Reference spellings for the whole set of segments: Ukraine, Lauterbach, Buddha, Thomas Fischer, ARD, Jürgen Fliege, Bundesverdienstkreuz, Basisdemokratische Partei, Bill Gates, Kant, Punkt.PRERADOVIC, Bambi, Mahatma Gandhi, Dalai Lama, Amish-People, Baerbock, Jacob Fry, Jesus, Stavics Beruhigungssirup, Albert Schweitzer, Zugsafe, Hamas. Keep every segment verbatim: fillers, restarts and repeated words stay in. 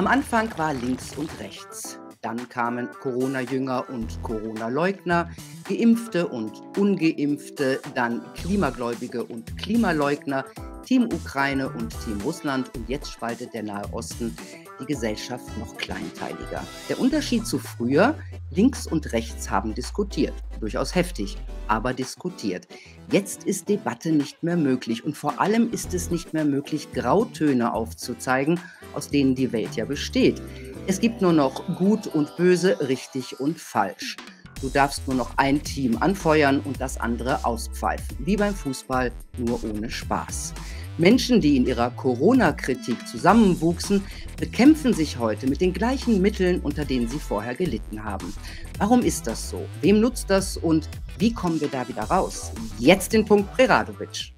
Am Anfang war links und rechts. Dann kamen Corona-Jünger und Corona-Leugner, Geimpfte und Ungeimpfte, dann Klimagläubige und Klimaleugner, Team Ukraine und Team Russland, und jetzt spaltet der Nahe Osten die Gesellschaft noch kleinteiliger. Der Unterschied zu früher: links und rechts haben diskutiert, durchaus heftig, aber diskutiert. Jetzt ist Debatte nicht mehr möglich, und vor allem ist es nicht mehr möglich, Grautöne aufzuzeigen, aus denen die Welt ja besteht. Es gibt nur noch Gut und Böse, richtig und falsch. Du darfst nur noch ein Team anfeuern und das andere auspfeifen. Wie beim Fußball, nur ohne Spaß. Menschen, die in ihrer Corona-Kritik zusammenwuchsen, bekämpfen sich heute mit den gleichen Mitteln, unter denen sie vorher gelitten haben. Warum ist das so? Wem nutzt das und wie kommen wir da wieder raus? Jetzt den Punkt Preradovic.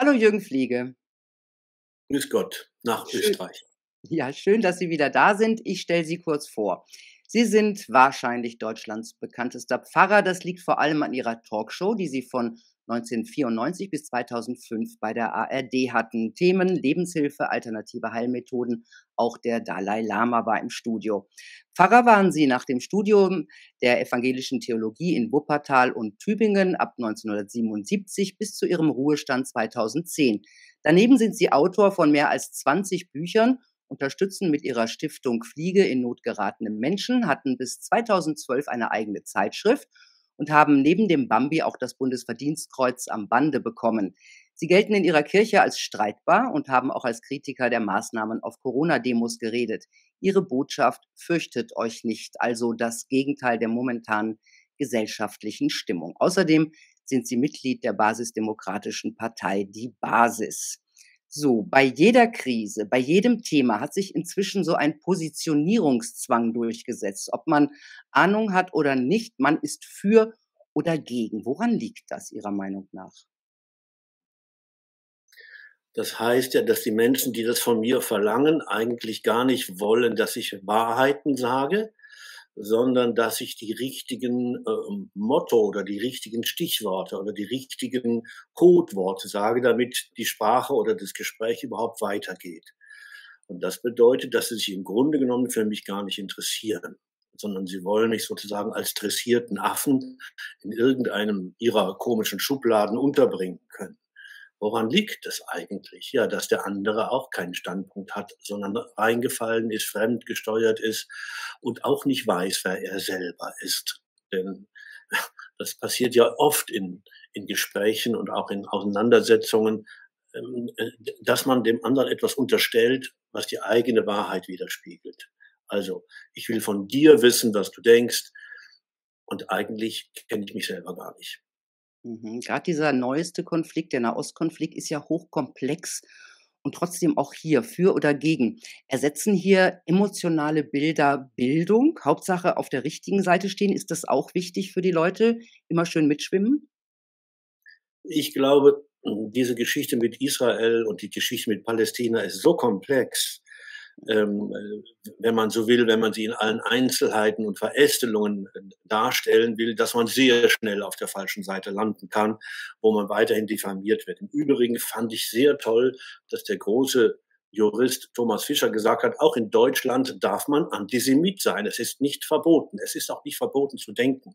Hallo Jürgen Fliege. Grüß Gott, nach schön. Österreich. Ja, schön, dass Sie wieder da sind. Ich stelle Sie kurz vor. Sie sind wahrscheinlich Deutschlands bekanntester Pfarrer. Das liegt vor allem an Ihrer Talkshow, die Sie von neunzehnhundertvierundneunzig bis zweitausendfünf bei der A R D hatten. Themen, Lebenshilfe, alternative Heilmethoden. Auch der Dalai Lama war im Studio. Pfarrer waren Sie nach dem Studium der evangelischen Theologie in Wuppertal und Tübingen ab neunzehnhundertsiebenundsiebzig bis zu Ihrem Ruhestand zweitausendzehn. Daneben sind Sie Autor von mehr als zwanzig Büchern, unterstützen mit ihrer Stiftung Fliege in Not geratene Menschen, hatten bis zweitausendzwölf eine eigene Zeitschrift und haben neben dem Bambi auch das Bundesverdienstkreuz am Bande bekommen. Sie gelten in ihrer Kirche als streitbar und haben auch als Kritiker der Maßnahmen auf Corona-Demos geredet. Ihre Botschaft: fürchtet euch nicht, also das Gegenteil der momentanen gesellschaftlichen Stimmung. Außerdem sind sie Mitglied der Basisdemokratischen Partei, die Basis. So, bei jeder Krise, bei jedem Thema hat sich inzwischen so ein Positionierungszwang durchgesetzt. Ob man Ahnung hat oder nicht, man ist für oder gegen. Woran liegt das Ihrer Meinung nach? Das heißt ja, dass die Menschen, die das von mir verlangen, eigentlich gar nicht wollen, dass ich Wahrheiten sage, sondern dass ich die richtigen äh, Motto oder die richtigen Stichworte oder die richtigen Codeworte sage, damit die Sprache oder das Gespräch überhaupt weitergeht. Und das bedeutet, dass sie sich im Grunde genommen für mich gar nicht interessieren, sondern sie wollen mich sozusagen als dressierten Affen in irgendeinem ihrer komischen Schubladen unterbringen können. Woran liegt das eigentlich? Ja, dass der andere auch keinen Standpunkt hat, sondern reingefallen ist, fremdgesteuert ist und auch nicht weiß, wer er selber ist. Denn das passiert ja oft in, in Gesprächen und auch in Auseinandersetzungen, dass man dem anderen etwas unterstellt, was die eigene Wahrheit widerspiegelt. Also, ich will von dir wissen, was du denkst, und eigentlich kenne ich mich selber gar nicht. Mhm. Gerade dieser neueste Konflikt, der Nahostkonflikt, ist ja hochkomplex und trotzdem auch hier für oder gegen. Ersetzen hier emotionale Bilder Bildung? Hauptsache auf der richtigen Seite stehen. Ist das auch wichtig für die Leute? Immer schön mitschwimmen? Ich glaube, diese Geschichte mit Israel und die Geschichte mit Palästina ist so komplex, ähm, wenn man so will, wenn man sie in allen Einzelheiten und Verästelungen darstellen will, dass man sehr schnell auf der falschen Seite landen kann, wo man weiterhin diffamiert wird. Im Übrigen fand ich sehr toll, dass der große Jurist Thomas Fischer gesagt hat, auch in Deutschland darf man Antisemit sein. Es ist nicht verboten. Es ist auch nicht verboten zu denken.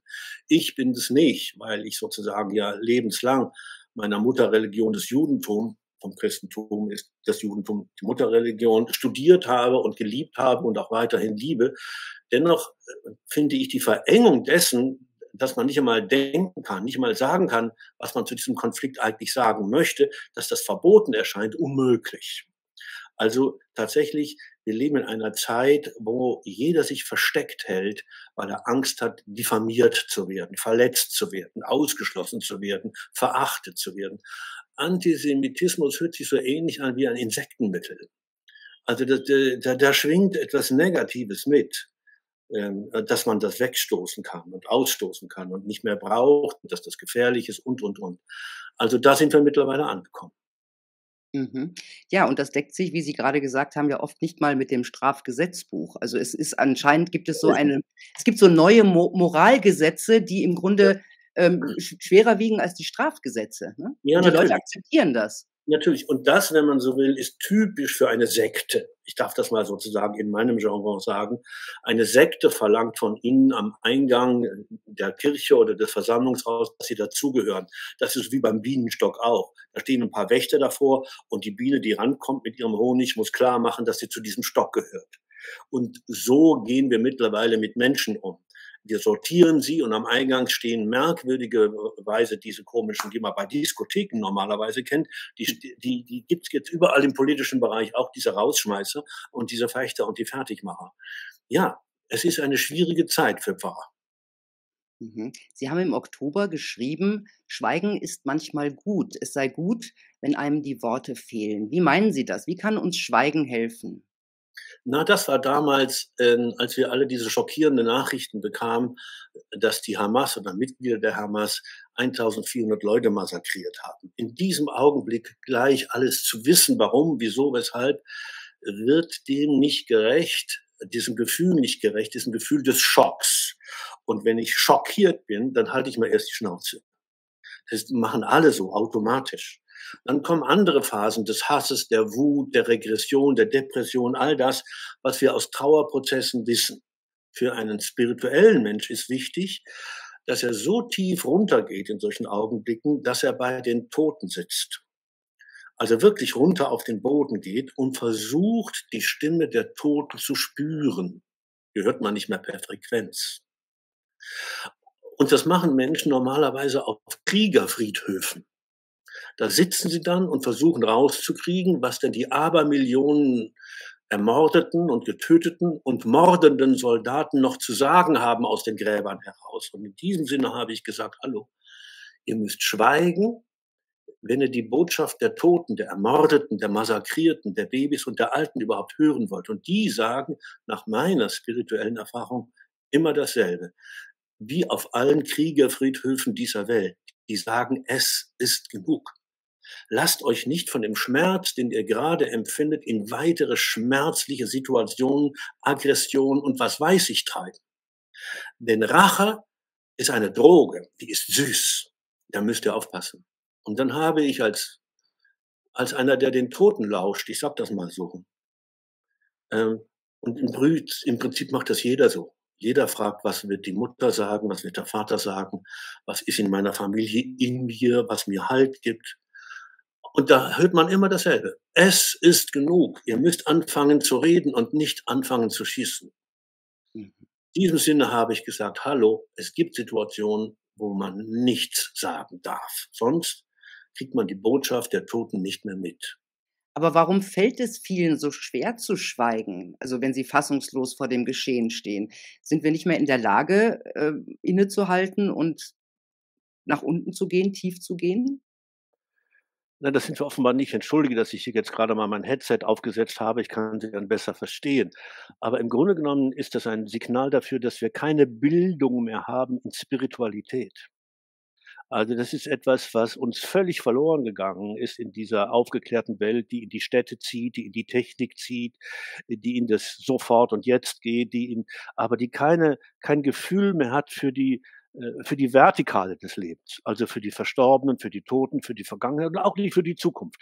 Ich bin es nicht, weil ich sozusagen ja lebenslang meiner Mutterreligion, des Judentums, vom Christentum ist das Judentum die Mutterreligion, studiert habe und geliebt habe und auch weiterhin liebe. Dennoch finde ich die Verengung dessen, dass man nicht einmal denken kann, nicht einmal sagen kann, was man zu diesem Konflikt eigentlich sagen möchte, dass das verboten erscheint, unmöglich. Also tatsächlich, wir leben in einer Zeit, wo jeder sich versteckt hält, weil er Angst hat, diffamiert zu werden, verletzt zu werden, ausgeschlossen zu werden, verachtet zu werden. Antisemitismus hört sich so ähnlich an wie ein Insektenmittel. Also da, da, da schwingt etwas Negatives mit, dass man das wegstoßen kann und ausstoßen kann und nicht mehr braucht, dass das gefährlich ist und, und, und. Also da sind wir mittlerweile angekommen. Mhm. Ja, und das deckt sich, wie Sie gerade gesagt haben, ja oft nicht mal mit dem Strafgesetzbuch. Also es ist anscheinend, gibt es so eine, es gibt so neue Mo- Moralgesetze, die im Grunde ähm, schwerer wiegen als die Strafgesetze. Ne? Ja, die Leute akzeptieren das. Natürlich. Und das, wenn man so will, ist typisch für eine Sekte. Ich darf das mal sozusagen in meinem Genre sagen. Eine Sekte verlangt von Ihnen am Eingang der Kirche oder des Versammlungshauses, dass Sie dazugehören. Das ist wie beim Bienenstock auch. Da stehen ein paar Wächter davor und die Biene, die rankommt mit ihrem Honig, muss klar machen, dass sie zu diesem Stock gehört. Und so gehen wir mittlerweile mit Menschen um. Wir sortieren sie und am Eingang stehen merkwürdigerweise diese komischen, die man bei Diskotheken normalerweise kennt, die, die, die gibt es jetzt überall im politischen Bereich, auch diese Rausschmeißer und diese Fechter und die Fertigmacher. Ja, es ist eine schwierige Zeit für Pfarrer. Sie haben im Oktober geschrieben, Schweigen ist manchmal gut. Es sei gut, wenn einem die Worte fehlen. Wie meinen Sie das? Wie kann uns Schweigen helfen? Na, das war damals, äh, als wir alle diese schockierenden Nachrichten bekamen, dass die Hamas oder Mitglieder der Hamas eintausendvierhundert Leute massakriert haben. In diesem Augenblick gleich alles zu wissen, warum, wieso, weshalb, wird dem nicht gerecht, diesem Gefühl nicht gerecht, diesem Gefühl des Schocks. Und wenn ich schockiert bin, dann halte ich mir erst die Schnauze. Das machen alle so automatisch. Dann kommen andere Phasen des Hasses, der Wut, der Regression, der Depression, all das, was wir aus Trauerprozessen wissen. Für einen spirituellen Mensch ist wichtig, dass er so tief runtergeht in solchen Augenblicken, dass er bei den Toten sitzt. Also wirklich runter auf den Boden geht und versucht, die Stimme der Toten zu spüren. Die hört man nicht mehr per Frequenz. Und das machen Menschen normalerweise auf Kriegerfriedhöfen. Da sitzen sie dann und versuchen rauszukriegen, was denn die Abermillionen ermordeten und getöteten und mordenden Soldaten noch zu sagen haben aus den Gräbern heraus. Und in diesem Sinne habe ich gesagt, hallo, ihr müsst schweigen, wenn ihr die Botschaft der Toten, der Ermordeten, der Massakrierten, der Babys und der Alten überhaupt hören wollt. Und die sagen nach meiner spirituellen Erfahrung immer dasselbe, wie auf allen Kriegerfriedhöfen dieser Welt. Die sagen, es ist genug. Lasst euch nicht von dem Schmerz, den ihr gerade empfindet, in weitere schmerzliche Situationen, Aggressionen und was weiß ich treiben. Denn Rache ist eine Droge, die ist süß. Da müsst ihr aufpassen. Und dann habe ich als, als einer, der den Toten lauscht, ich sag das mal so, ähm, und im Prinzip macht das jeder so. Jeder fragt, was wird die Mutter sagen, was wird der Vater sagen, was ist in meiner Familie, in mir, was mir Halt gibt. Und da hört man immer dasselbe. Es ist genug. Ihr müsst anfangen zu reden und nicht anfangen zu schießen. In diesem Sinne habe ich gesagt, hallo, es gibt Situationen, wo man nichts sagen darf. Sonst kriegt man die Botschaft der Toten nicht mehr mit. Aber warum fällt es vielen so schwer zu schweigen, also wenn sie fassungslos vor dem Geschehen stehen? Sind wir nicht mehr in der Lage, äh, innezuhalten und nach unten zu gehen, tief zu gehen? Na, das sind wir offenbar nicht. Entschuldige, dass ich hier jetzt gerade mal mein Headset aufgesetzt habe. Ich kann Sie dann besser verstehen. Aber im Grunde genommen ist das ein Signal dafür, dass wir keine Bildung mehr haben in Spiritualität. Also das ist etwas, was uns völlig verloren gegangen ist in dieser aufgeklärten Welt, die in die Städte zieht, die in die Technik zieht, die in das Sofort und Jetzt geht, die in, aber die keine, kein Gefühl mehr hat für die, für die Vertikale des Lebens, also für die Verstorbenen, für die Toten, für die Vergangenheit und auch nicht für die Zukunft,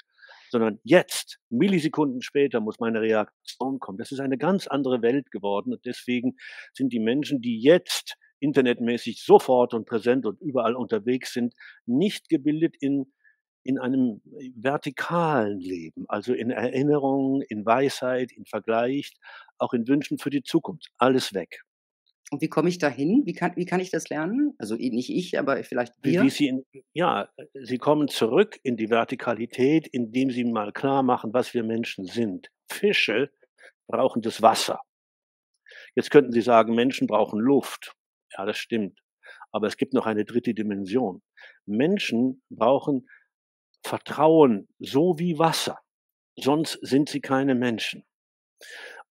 sondern jetzt, Millisekunden später, muss meine Reaktion kommen. Das ist eine ganz andere Welt geworden und deswegen sind die Menschen, die jetzt internetmäßig sofort und präsent und überall unterwegs sind, nicht gebildet in, in einem vertikalen Leben, also in Erinnerungen, in Weisheit, in Vergleich, auch in Wünschen für die Zukunft. Alles weg. Und wie komme ich dahin? Wie kann, wie kann ich das lernen? Also nicht ich, aber vielleicht wir. Wie Sie in, ja, Sie kommen zurück in die Vertikalität, indem Sie mal klar machen, was wir Menschen sind. Fische brauchen das Wasser. Jetzt könnten Sie sagen, Menschen brauchen Luft. Ja, das stimmt. Aber es gibt noch eine dritte Dimension. Menschen brauchen Vertrauen, so wie Wasser. Sonst sind sie keine Menschen.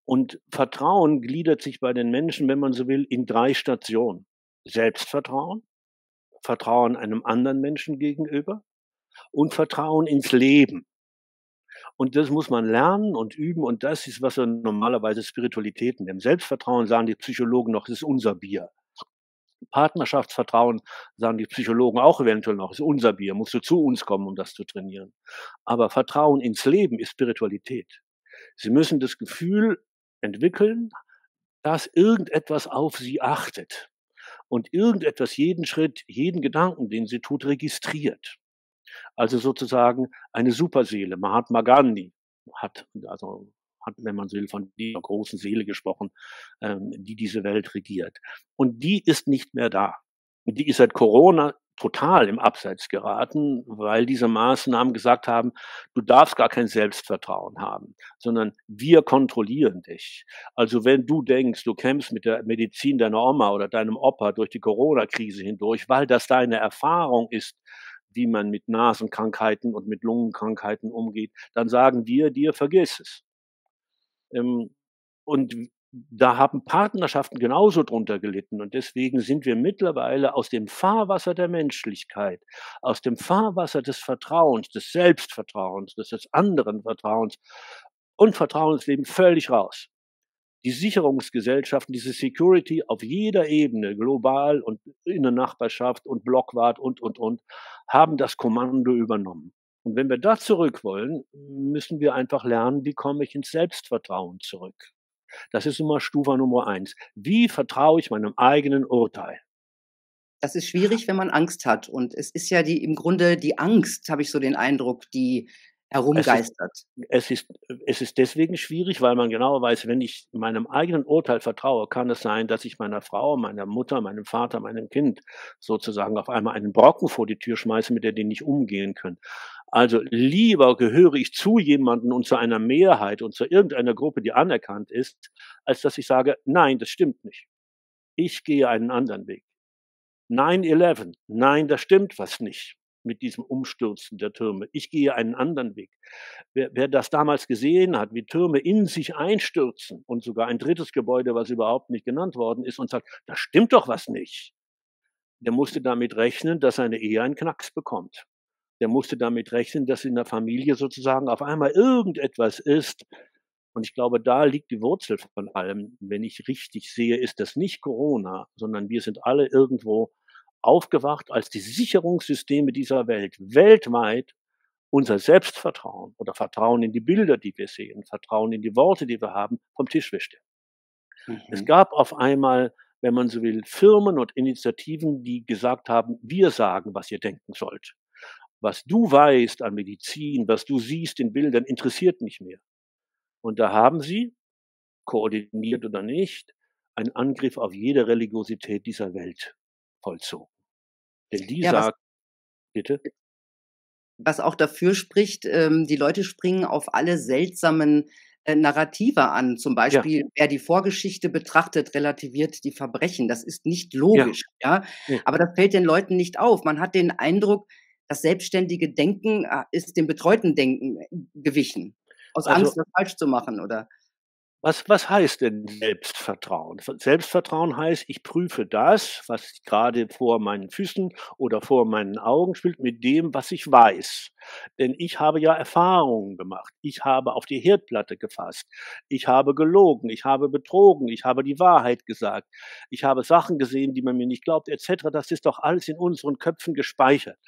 Und Vertrauen gliedert sich bei den Menschen, wenn man so will, in drei Stationen. Selbstvertrauen, Vertrauen einem anderen Menschen gegenüber und Vertrauen ins Leben. Und das muss man lernen und üben und das ist, was wir normalerweise Spiritualität nennen. Selbstvertrauen sagen die Psychologen noch, das ist unser Bier. Partnerschaftsvertrauen, sagen die Psychologen auch eventuell noch, ist unser Bier, musst du zu uns kommen, um das zu trainieren. Aber Vertrauen ins Leben ist Spiritualität. Sie müssen das Gefühl entwickeln, dass irgendetwas auf sie achtet und irgendetwas jeden Schritt, jeden Gedanken, den sie tut, registriert. Also sozusagen eine Superseele. Mahatma Gandhi hat, also hat, wenn man so will, von dieser großen Seele gesprochen, ähm, die diese Welt regiert. Und die ist nicht mehr da. Die ist seit Corona total im Abseits geraten, weil diese Maßnahmen gesagt haben, du darfst gar kein Selbstvertrauen haben, sondern wir kontrollieren dich. Also wenn du denkst, du kämpfst mit der Medizin deiner Oma oder deinem Opa durch die Corona-Krise hindurch, weil das deine Erfahrung ist, wie man mit Nasenkrankheiten und mit Lungenkrankheiten umgeht, dann sagen wir dir, vergiss es. Und da haben Partnerschaften genauso drunter gelitten. Und deswegen sind wir mittlerweile aus dem Fahrwasser der Menschlichkeit, aus dem Fahrwasser des Vertrauens, des Selbstvertrauens, des, des anderen Vertrauens und Vertrauensleben völlig raus. Die Sicherungsgesellschaften, diese Security auf jeder Ebene, global und in der Nachbarschaft und Blockwart und, und, und, haben das Kommando übernommen. Und wenn wir da zurück wollen, müssen wir einfach lernen, wie komme ich ins Selbstvertrauen zurück. Das ist immer Stufe Nummer eins. Wie vertraue ich meinem eigenen Urteil? Das ist schwierig, wenn man Angst hat. Und es ist ja die, im Grunde die Angst, habe ich so den Eindruck, die herumgeistert. Es ist, es ist, es ist deswegen schwierig, weil man genau weiß, wenn ich meinem eigenen Urteil vertraue, kann es sein, dass ich meiner Frau, meiner Mutter, meinem Vater, meinem Kind sozusagen auf einmal einen Brocken vor die Tür schmeiße, mit der die nicht umgehen können. Also lieber gehöre ich zu jemandem und zu einer Mehrheit und zu irgendeiner Gruppe, die anerkannt ist, als dass ich sage, nein, das stimmt nicht. Ich gehe einen anderen Weg. nine eleven, nein, da stimmt was nicht mit diesem Umstürzen der Türme. Ich gehe einen anderen Weg. Wer, wer das damals gesehen hat, wie Türme in sich einstürzen und sogar ein drittes Gebäude, was überhaupt nicht genannt worden ist, und sagt, da stimmt doch was nicht, der musste damit rechnen, dass seine Ehe einen Knacks bekommt. Der musste damit rechnen, dass in der Familie sozusagen auf einmal irgendetwas ist. Und ich glaube, da liegt die Wurzel von allem. Wenn ich richtig sehe, ist das nicht Corona, sondern wir sind alle irgendwo aufgewacht, als die Sicherungssysteme dieser Welt weltweit unser Selbstvertrauen oder Vertrauen in die Bilder, die wir sehen, Vertrauen in die Worte, die wir haben, vom Tisch wischte. Mhm. Es gab auf einmal, wenn man so will, Firmen und Initiativen, die gesagt haben, wir sagen, was ihr denken sollt. Was du weißt an Medizin, was du siehst in Bildern, interessiert nicht mehr. Und da haben sie, koordiniert oder nicht, einen Angriff auf jede Religiosität dieser Welt vollzogen. Denn die ja, sagt, was, bitte? Was auch dafür spricht, ähm, die Leute springen auf alle seltsamen äh, Narrative an. Zum Beispiel, ja. Wer die Vorgeschichte betrachtet, relativiert die Verbrechen. Das ist nicht logisch. Ja. Ja? Ja. Aber das fällt den Leuten nicht auf. Man hat den Eindruck, das selbstständige Denken ist dem betreuten Denken gewichen. Aus also, Angst, das falsch zu machen, oder? Was, was heißt denn Selbstvertrauen? Selbstvertrauen heißt, ich prüfe das, was gerade vor meinen Füßen oder vor meinen Augen spielt, mit dem, was ich weiß. Denn ich habe ja Erfahrungen gemacht. Ich habe auf die Herdplatte gefasst. Ich habe gelogen. Ich habe betrogen. Ich habe die Wahrheit gesagt. Ich habe Sachen gesehen, die man mir nicht glaubt, et cetera. Das ist doch alles in unseren Köpfen gespeichert.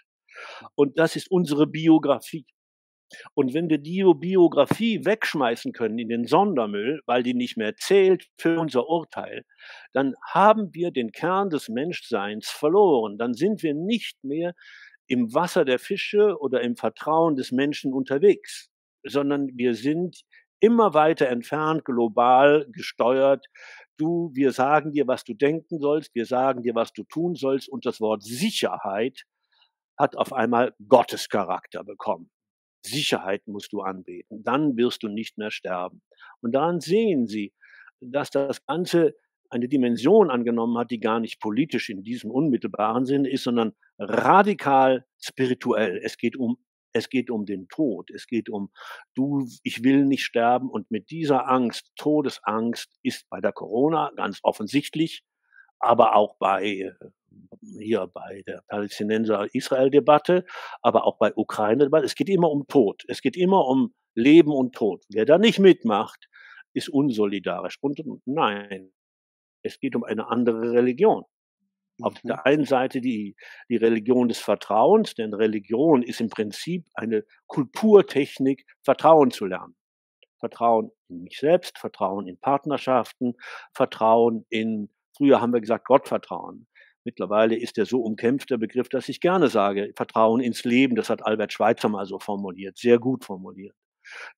Und das ist unsere Biografie. Und wenn wir die Biografie wegschmeißen können in den Sondermüll, weil die nicht mehr zählt für unser Urteil, dann haben wir den Kern des Menschseins verloren. Dann sind wir nicht mehr im Wasser der Fische oder im Vertrauen des Menschen unterwegs, sondern wir sind immer weiter entfernt, global gesteuert. Du, wir sagen dir, was du denken sollst, wir sagen dir, was du tun sollst, und das Wort Sicherheit hat auf einmal Gottes Charakter bekommen. Sicherheit musst du anbeten, dann wirst du nicht mehr sterben. Und daran sehen Sie, dass das Ganze eine Dimension angenommen hat, die gar nicht politisch in diesem unmittelbaren Sinne ist, sondern radikal spirituell. Es geht um, es geht um den Tod, es geht um, du, ich will nicht sterben, und mit dieser Angst, Todesangst, ist bei der Corona ganz offensichtlich, aber auch bei, hier bei der Palästinenser-Israel-Debatte, aber auch bei Ukraine-Debatte. Es geht immer um Tod. Es geht immer um Leben und Tod. Wer da nicht mitmacht, ist unsolidarisch. Und nein, es geht um eine andere Religion. Auf der einen Seite die, die Religion des Vertrauens, denn Religion ist im Prinzip eine Kulturtechnik, Vertrauen zu lernen. Vertrauen in mich selbst, Vertrauen in Partnerschaften, Vertrauen in, früher haben wir gesagt, Gottvertrauen. Mittlerweile ist der so umkämpfte Begriff, dass ich gerne sage, Vertrauen ins Leben, das hat Albert Schweitzer mal so formuliert, sehr gut formuliert.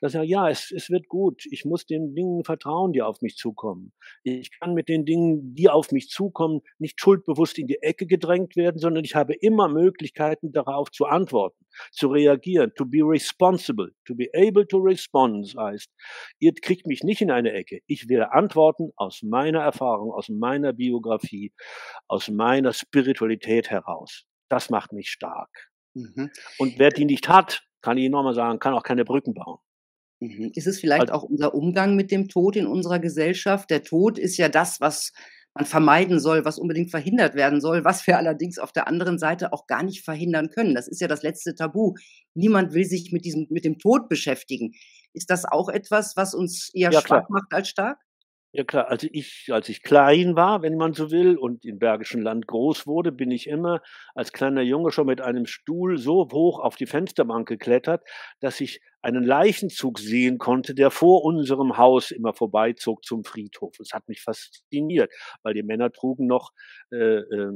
Dass er, ja, es, es wird gut, ich muss den Dingen vertrauen, die auf mich zukommen. Ich kann mit den Dingen, die auf mich zukommen, nicht schuldbewusst in die Ecke gedrängt werden, sondern ich habe immer Möglichkeiten, darauf zu antworten, zu reagieren, to be responsible, to be able to respond, heißt, ihr kriegt mich nicht in eine Ecke. Ich werde antworten aus meiner Erfahrung, aus meiner Biografie, aus meiner Spiritualität heraus. Das macht mich stark. Mhm. Und wer die nicht hat, kann ich nochmal sagen, kann auch keine Brücken bauen. Ist es vielleicht also, auch unser Umgang mit dem Tod in unserer Gesellschaft? Der Tod ist ja das, was man vermeiden soll, was unbedingt verhindert werden soll, was wir allerdings auf der anderen Seite auch gar nicht verhindern können. Das ist ja das letzte Tabu. Niemand will sich mit, diesem, mit dem Tod beschäftigen. Ist das auch etwas, was uns eher ja, schwach klar. macht als stark? Ja klar, also ich, als ich klein war, wenn man so will, und im Bergischen Land groß wurde, bin ich immer als kleiner Junge schon mit einem Stuhl so hoch auf die Fensterbank geklettert, dass ich einen Leichenzug sehen konnte, der vor unserem Haus immer vorbeizog zum Friedhof. Das hat mich fasziniert, weil die Männer trugen noch äh, äh,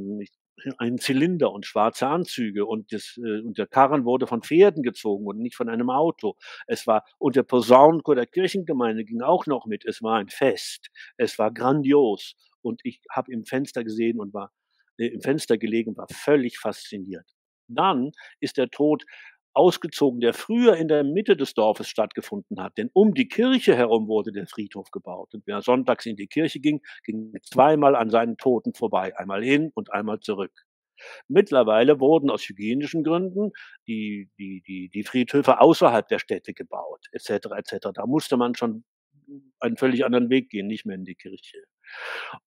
einen Zylinder und schwarze Anzüge und, das, äh, und der Karren wurde von Pferden gezogen und nicht von einem Auto. Es war, und der Posaunenchor der Kirchengemeinde ging auch noch mit. Es war ein Fest. Es war grandios. Und ich habe im Fenster gesehen und war äh, im Fenster gelegen, war völlig fasziniert. Dann ist der Tod ausgezogen, der früher in der Mitte des Dorfes stattgefunden hat. Denn um die Kirche herum wurde der Friedhof gebaut. Und wer sonntags in die Kirche ging, ging zweimal an seinen Toten vorbei. Einmal hin und einmal zurück. Mittlerweile wurden aus hygienischen Gründen die, die, die, die Friedhöfe außerhalb der Städte gebaut, et cetera et cetera. Da musste man schon einen völlig anderen Weg gehen, nicht mehr in die Kirche.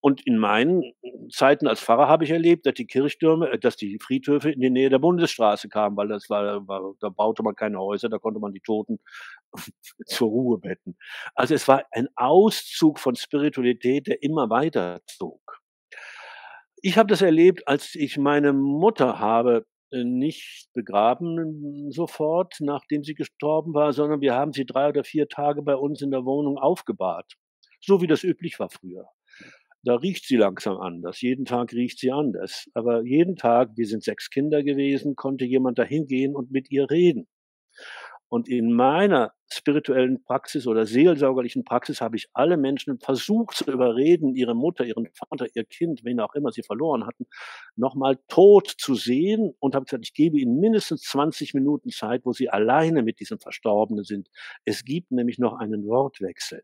Und in meinen Zeiten als Pfarrer habe ich erlebt, dass die Kirchtürme, dass die Friedhöfe in die Nähe der Bundesstraße kamen, weil das war, war, da baute man keine Häuser, da konnte man die Toten zur Ruhe betten. Also es war ein Auszug von Spiritualität, der immer weiter zog. Ich habe das erlebt, als ich meine Mutter habe nicht begraben sofort, nachdem sie gestorben war, sondern wir haben sie drei oder vier Tage bei uns in der Wohnung aufgebahrt. So wie das üblich war früher. Da riecht sie langsam anders. Jeden Tag riecht sie anders. Aber jeden Tag, wir sind sechs Kinder gewesen, konnte jemand dahin gehen und mit ihr reden. Und in meiner spirituellen Praxis oder seelsorgerlichen Praxis habe ich alle Menschen versucht zu überreden, ihre Mutter, ihren Vater, ihr Kind, wen auch immer sie verloren hatten, nochmal tot zu sehen und habe gesagt, ich gebe ihnen mindestens zwanzig Minuten Zeit, wo sie alleine mit diesem Verstorbenen sind. Es gibt nämlich noch einen Wortwechsel.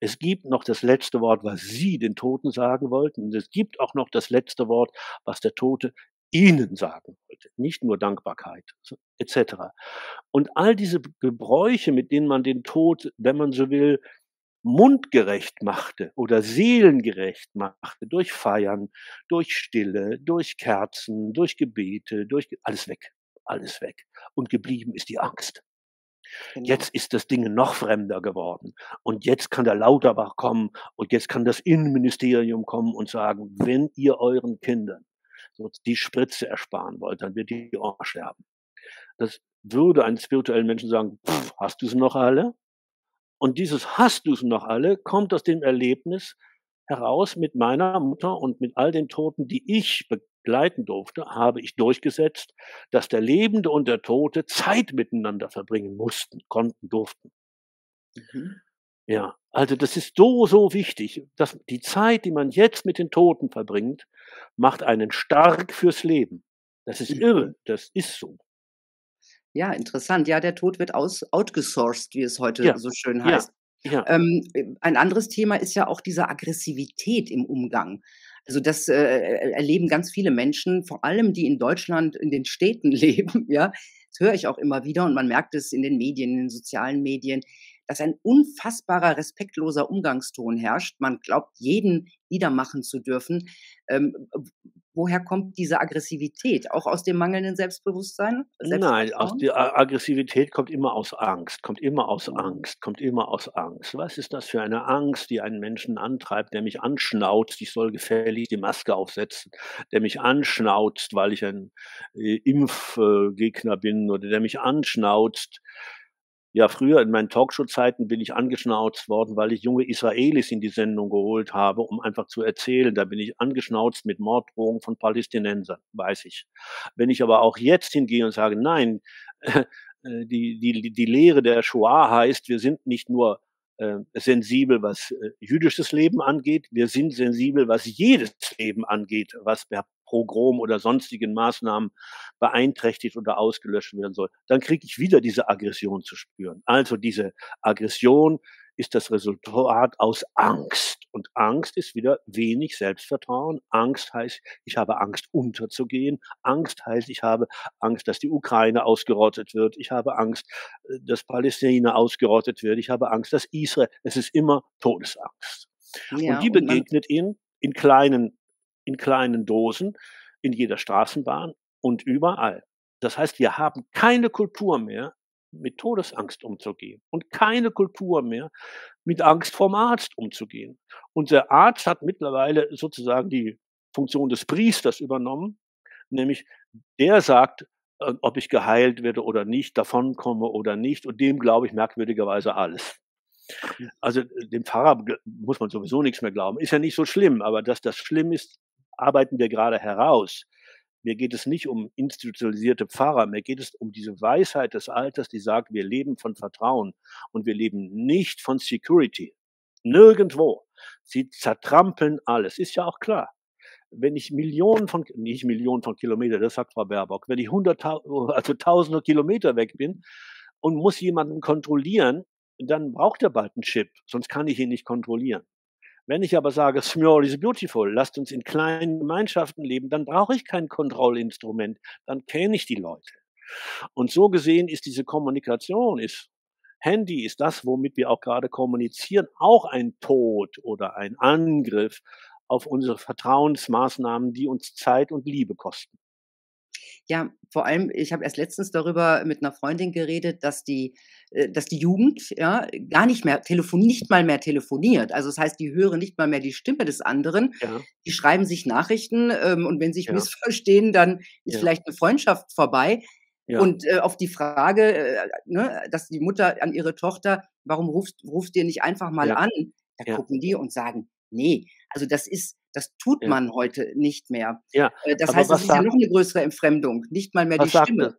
Es gibt noch das letzte Wort, was Sie den Toten sagen wollten. Und es gibt auch noch das letzte Wort, was der Tote Ihnen sagen wollte. Nicht nur Dankbarkeit, et cetera. Und all diese Gebräuche, mit denen man den Tod, wenn man so will, mundgerecht machte oder seelengerecht machte, durch Feiern, durch Stille, durch Kerzen, durch Gebete, durch alles weg, alles weg. Und geblieben ist die Angst. Genau. Jetzt ist das Ding noch fremder geworden und jetzt kann der Lauterbach kommen und jetzt kann das Innenministerium kommen und sagen, wenn ihr euren Kindern die Spritze ersparen wollt, dann wird die Oma sterben. Das würde einen spirituellen Menschen sagen, pff, hast du es noch alle? Und dieses hast du es noch alle kommt aus dem Erlebnis heraus, mit meiner Mutter und mit all den Toten, die ich begleiten durfte, habe ich durchgesetzt, dass der Lebende und der Tote Zeit miteinander verbringen mussten, konnten, durften. Mhm. Ja, also das ist so, so wichtig, dass die Zeit, die man jetzt mit den Toten verbringt, macht einen stark fürs Leben. Das ist irre, das ist so. Ja, interessant. Ja, der Tod wird aus, outgesourced, wie es heute ja. so schön heißt. Ja. Ja. Ähm, ein anderes Thema ist ja auch diese Aggressivität im Umgang. Also das äh, erleben ganz viele Menschen, vor allem die in Deutschland in den Städten leben. Ja, das höre ich auch immer wieder und man merkt es in den Medien, in den sozialen Medien, dass ein unfassbarer, respektloser Umgangston herrscht. Man glaubt, jeden niedermachen zu dürfen. Ähm, woher kommt diese Aggressivität? Auch aus dem mangelnden Selbstbewusstsein? Nein, aus die Aggressivität kommt immer aus Angst, kommt immer aus Angst, kommt immer aus Angst. Was ist das für eine Angst, die einen Menschen antreibt, der mich anschnauzt, ich soll gefällig die Maske aufsetzen, der mich anschnauzt, weil ich ein äh, Impfgegner bin, oder der mich anschnauzt. Ja, früher in meinen Talkshow-Zeiten bin ich angeschnauzt worden, weil ich junge Israelis in die Sendung geholt habe, um einfach zu erzählen. Da bin ich angeschnauzt mit Morddrohungen von Palästinensern, weiß ich. Wenn ich aber auch jetzt hingehe und sage, nein, die, die, die Lehre der Shoah heißt, wir sind nicht nur äh, sensibel, was äh, jüdisches Leben angeht, wir sind sensibel, was jedes Leben angeht, was per Pogrom oder sonstigen Maßnahmen beeinträchtigt oder ausgelöscht werden soll, dann kriege ich wieder diese Aggression zu spüren. Also diese Aggression ist das Resultat aus Angst. Und Angst ist wieder wenig Selbstvertrauen. Angst heißt, ich habe Angst unterzugehen. Angst heißt, ich habe Angst, dass die Ukraine ausgerottet wird. Ich habe Angst, dass Palästina ausgerottet wird. Ich habe Angst, dass Israel, es ist immer Todesangst. Ja, und die begegnet Ihnen in kleinen in kleinen Dosen, in jeder Straßenbahn und überall. Das heißt, wir haben keine Kultur mehr, mit Todesangst umzugehen und keine Kultur mehr, mit Angst vorm Arzt umzugehen. Und der Arzt hat mittlerweile sozusagen die Funktion des Priesters übernommen, nämlich der sagt, ob ich geheilt werde oder nicht, davonkomme oder nicht, und dem glaube ich merkwürdigerweise alles. Also dem Pfarrer muss man sowieso nichts mehr glauben. Ist ja nicht so schlimm, aber dass das schlimm ist, arbeiten wir gerade heraus. Mir geht es nicht um institutionalisierte Pfarrer, mir geht es um diese Weisheit des Alters, die sagt, wir leben von Vertrauen und wir leben nicht von Security. Nirgendwo. Sie zertrampeln alles. Ist ja auch klar. Wenn ich Millionen von, nicht Millionen von Kilometern, das sagt Frau Baerbock, wenn ich hunderttausend, also tausende Kilometer weg bin und muss jemanden kontrollieren, dann braucht er bald einen Chip, sonst kann ich ihn nicht kontrollieren. Wenn ich aber sage, Small is beautiful, lasst uns in kleinen Gemeinschaften leben, dann brauche ich kein Kontrollinstrument, dann kenne ich die Leute. Und so gesehen ist diese Kommunikation, ist Handy, ist das, womit wir auch gerade kommunizieren, auch ein Tod oder ein Angriff auf unsere Vertrauensmaßnahmen, die uns Zeit und Liebe kosten. Ja, vor allem, ich habe erst letztens darüber mit einer Freundin geredet, dass die, dass die Jugend ja, gar nicht mehr, telefon, nicht mal mehr telefoniert. Also das heißt, die hören nicht mal mehr die Stimme des anderen. Ja. Die schreiben sich Nachrichten ähm, und wenn sie sich ja. missverstehen, dann ist ja. vielleicht eine Freundschaft vorbei. Ja. Und äh, auf die Frage, äh, ne, dass die Mutter an ihre Tochter, warum rufst, rufst ihr nicht einfach mal ja. an? Da ja. gucken die und sagen, nee, also das ist, das tut man ja. heute nicht mehr. Ja, das heißt, es ist ja noch eine größere Entfremdung, nicht mal mehr die Stimme. Das?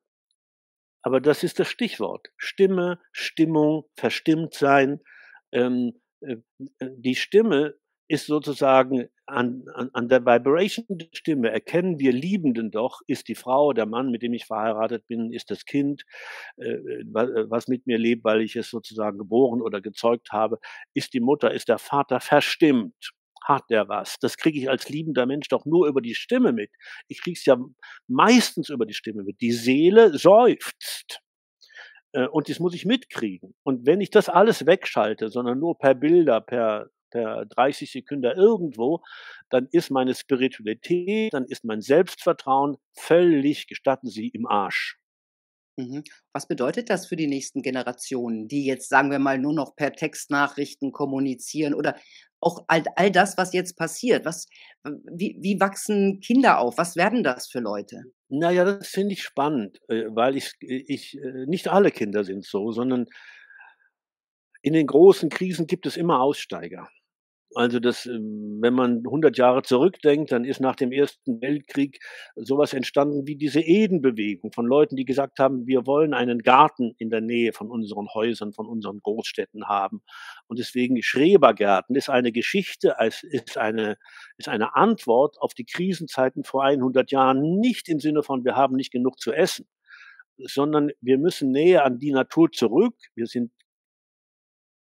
Aber das ist das Stichwort. Stimme, Stimmung, verstimmt sein. Ähm, äh, die Stimme ist sozusagen an, an, an der Vibration der Stimme. Erkennen wir Liebenden doch, ist die Frau, der Mann, mit dem ich verheiratet bin, ist das Kind, äh, was mit mir lebt, weil ich es sozusagen geboren oder gezeugt habe, ist die Mutter, ist der Vater verstimmt. Hat der was? Das kriege ich als liebender Mensch doch nur über die Stimme mit. Ich kriege es ja meistens über die Stimme mit. Die Seele seufzt. Und das muss ich mitkriegen. Und wenn ich das alles wegschalte, sondern nur per Bilder, per, per dreißig Sekunden irgendwo, dann ist meine Spiritualität, dann ist mein Selbstvertrauen völlig, gestatten Sie, im Arsch. Was bedeutet das für die nächsten Generationen, die jetzt, sagen wir mal, nur noch per Textnachrichten kommunizieren oder auch all, all das, was jetzt passiert? Was, wie, wie wachsen Kinder auf? Was werden das für Leute? Naja, das finde ich spannend, weil ich, ich, nicht alle Kinder sind so, sondern in den großen Krisen gibt es immer Aussteiger. Also das, wenn man hundert Jahre zurückdenkt, dann ist nach dem Ersten Weltkrieg sowas entstanden wie diese Edenbewegung von Leuten, die gesagt haben, wir wollen einen Garten in der Nähe von unseren Häusern, von unseren Großstädten haben. Und deswegen Schrebergärten ist eine Geschichte, ist eine, ist eine Antwort auf die Krisenzeiten vor hundert Jahren, nicht im Sinne von, wir haben nicht genug zu essen, sondern wir müssen näher an die Natur zurück. Wir sind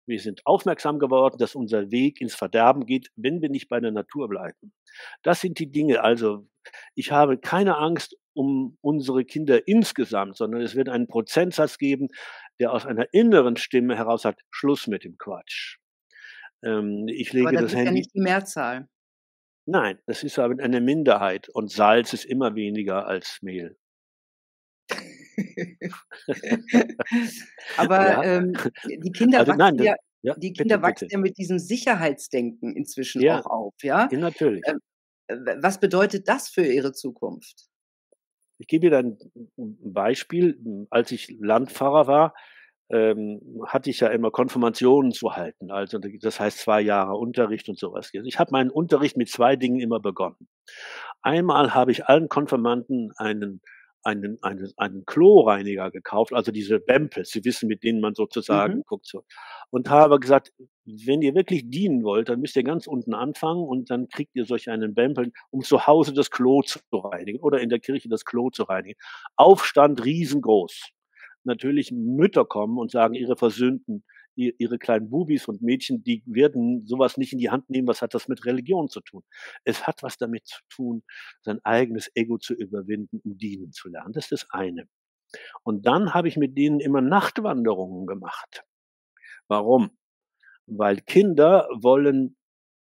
Wir sind aufmerksam geworden, dass unser Weg ins Verderben geht, wenn wir nicht bei der Natur bleiben. Das sind die Dinge. Also ich habe keine Angst um unsere Kinder insgesamt, sondern es wird einen Prozentsatz geben, der aus einer inneren Stimme heraus sagt, Schluss mit dem Quatsch. Ähm, ich lege Aber das, das ist Handy ja nicht die Mehrzahl. Nein, das ist aber eine Minderheit und Salz ist immer weniger als Mehl. aber ja. ähm, die Kinder, also, nein, das, ja, ja, die Kinder bitte, wachsen bitte. ja mit diesem Sicherheitsdenken inzwischen ja, auch auf. Ja, ja natürlich. Ähm, was bedeutet das für ihre Zukunft? Ich gebe dir ein Beispiel. Als ich Landpfarrer war, ähm, hatte ich ja immer Konfirmationen zu halten. Also das heißt zwei Jahre Unterricht und sowas. Ich habe meinen Unterricht mit zwei Dingen immer begonnen. Einmal habe ich allen Konfirmanden einen einen, einen, einen Kloreiniger gekauft, also diese Bempels, Sie wissen, mit denen man sozusagen mhm. guckt. So. Und habe gesagt, wenn ihr wirklich dienen wollt, dann müsst ihr ganz unten anfangen und dann kriegt ihr solch einen Bempel, um zu Hause das Klo zu reinigen oder in der Kirche das Klo zu reinigen. Aufstand riesengroß. Natürlich Mütter kommen und sagen, ihre versöhnten, ihre kleinen Bubis und Mädchen, die werden sowas nicht in die Hand nehmen. Was hat das mit Religion zu tun? Es hat was damit zu tun, sein eigenes Ego zu überwinden, um dienen zu lernen. Das ist das eine. Und dann habe ich mit denen immer Nachtwanderungen gemacht. Warum? Weil Kinder wollen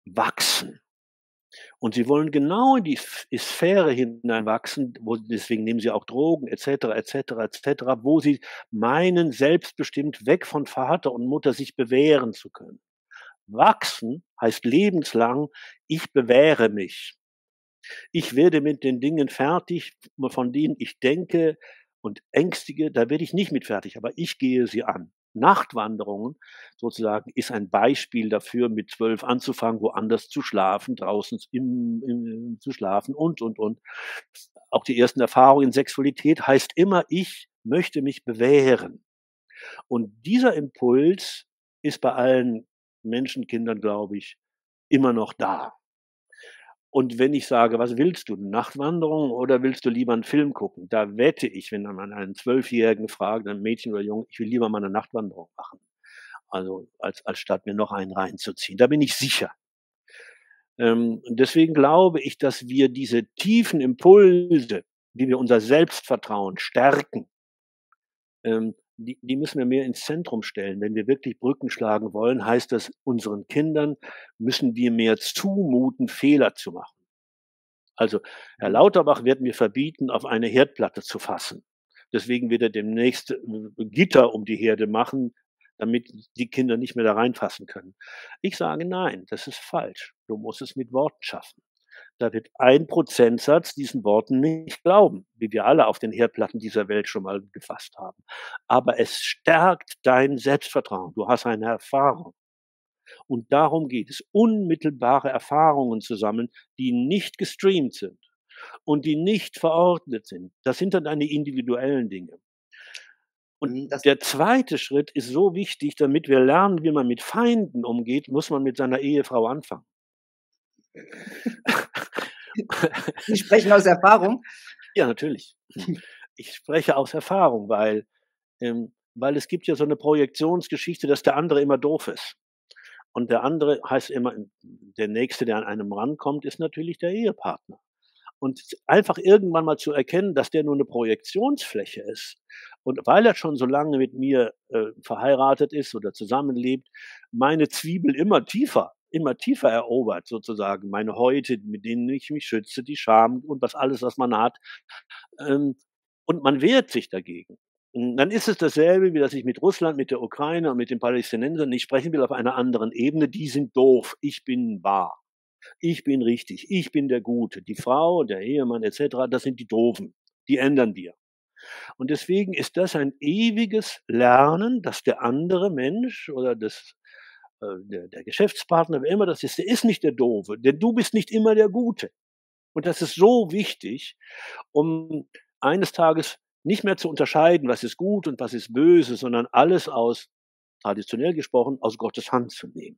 wachsen. Und sie wollen genau in die Sphäre hineinwachsen, wo, deswegen nehmen sie auch Drogen et cetera et cetera et cetera, wo sie meinen, selbstbestimmt weg von Vater und Mutter sich bewähren zu können. Wachsen heißt lebenslang, ich bewähre mich. Ich werde mit den Dingen fertig, von denen ich denke und ängstige, da werde ich nicht mit fertig, aber ich gehe sie an. Nachtwanderungen sozusagen ist ein Beispiel dafür, mit zwölf anzufangen, woanders zu schlafen, draußen im, im, zu schlafen und, und, und. Auch die ersten Erfahrungen in Sexualität heißt immer, ich möchte mich bewähren. Und dieser Impuls ist bei allen Menschenkindern, glaube ich, immer noch da. Und wenn ich sage, was willst du, eine Nachtwanderung oder willst du lieber einen Film gucken? Da wette ich, wenn man einen Zwölfjährigen fragt, ein Mädchen oder Jungen, ich will lieber mal eine Nachtwanderung machen. Also als, als statt mir noch einen reinzuziehen. Da bin ich sicher. Ähm, deswegen glaube ich, dass wir diese tiefen Impulse, wie wir unser Selbstvertrauen stärken, ähm, die, die müssen wir mehr ins Zentrum stellen. Wenn wir wirklich Brücken schlagen wollen, heißt das, unseren Kindern müssen wir mehr zumuten, Fehler zu machen. Also Herr Lauterbach wird mir verbieten, auf eine Herdplatte zu fassen. Deswegen wird er demnächst Gitter um die Herde machen, damit die Kinder nicht mehr da reinfassen können. Ich sage nein, das ist falsch. Du musst es mit Worten schaffen. Da wird ein Prozentsatz diesen Worten nicht glauben, wie wir alle auf den Herdplatten dieser Welt schon mal gefasst haben. Aber es stärkt dein Selbstvertrauen. Du hast eine Erfahrung. Und darum geht es, unmittelbare Erfahrungen zu sammeln, die nicht gestreamt sind und die nicht verordnet sind. Das sind dann deine individuellen Dinge. Und das der zweite Schritt ist so wichtig, damit wir lernen, wie man mit Feinden umgeht, muss man mit seiner Ehefrau anfangen. Sie sprechen aus Erfahrung? Ja, natürlich. Ich spreche aus Erfahrung, weil, ähm, weil es gibt ja so eine Projektionsgeschichte, dass der andere immer doof ist. Und der andere heißt immer, der Nächste, der an einem rankommt, ist natürlich der Ehepartner. Und einfach irgendwann mal zu erkennen, dass der nur eine Projektionsfläche ist. Und weil er schon so lange mit mir äh, verheiratet ist oder zusammenlebt, meine Zwiebel immer tiefer immer tiefer erobert, sozusagen, meine Häute, mit denen ich mich schütze, die Scham und was alles, was man hat. Und man wehrt sich dagegen. Und dann ist es dasselbe, wie dass ich mit Russland, mit der Ukraine und mit den Palästinensern nicht sprechen will auf einer anderen Ebene. Die sind doof. Ich bin wahr. Ich bin richtig. Ich bin der Gute. Die Frau, der Ehemann et cetera, das sind die Doofen. Die ändern wir. Und deswegen ist das ein ewiges Lernen, dass der andere Mensch oder das Der, der Geschäftspartner, wer immer das ist, der ist nicht der Doofe, denn du bist nicht immer der Gute. Und das ist so wichtig, um eines Tages nicht mehr zu unterscheiden, was ist gut und was ist böse, sondern alles aus, traditionell gesprochen, aus Gottes Hand zu nehmen.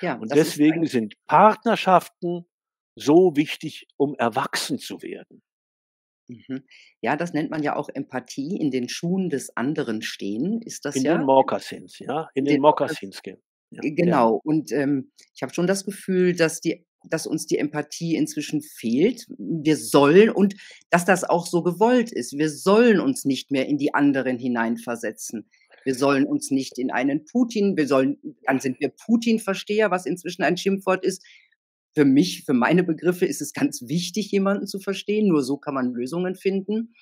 Ja, und deswegen sind Partnerschaften so wichtig, um erwachsen zu werden. Ja, das nennt man ja auch Empathie, in den Schuhen des anderen stehen, ist das in ja? In den Mokassins, ja, in den, den Mokassins gehen. Ja. Genau, und ähm, ich habe schon das Gefühl, dass, die, dass uns die Empathie inzwischen fehlt. Wir sollen, und dass das auch so gewollt ist, wir sollen uns nicht mehr in die anderen hineinversetzen. Wir sollen uns nicht in einen Putin, wir sollen, dann sind wir Putin-Versteher, was inzwischen ein Schimpfwort ist. für mich, für meine Begriffe ist es ganz wichtig, jemanden zu verstehen. Nur so kann man Lösungen finden.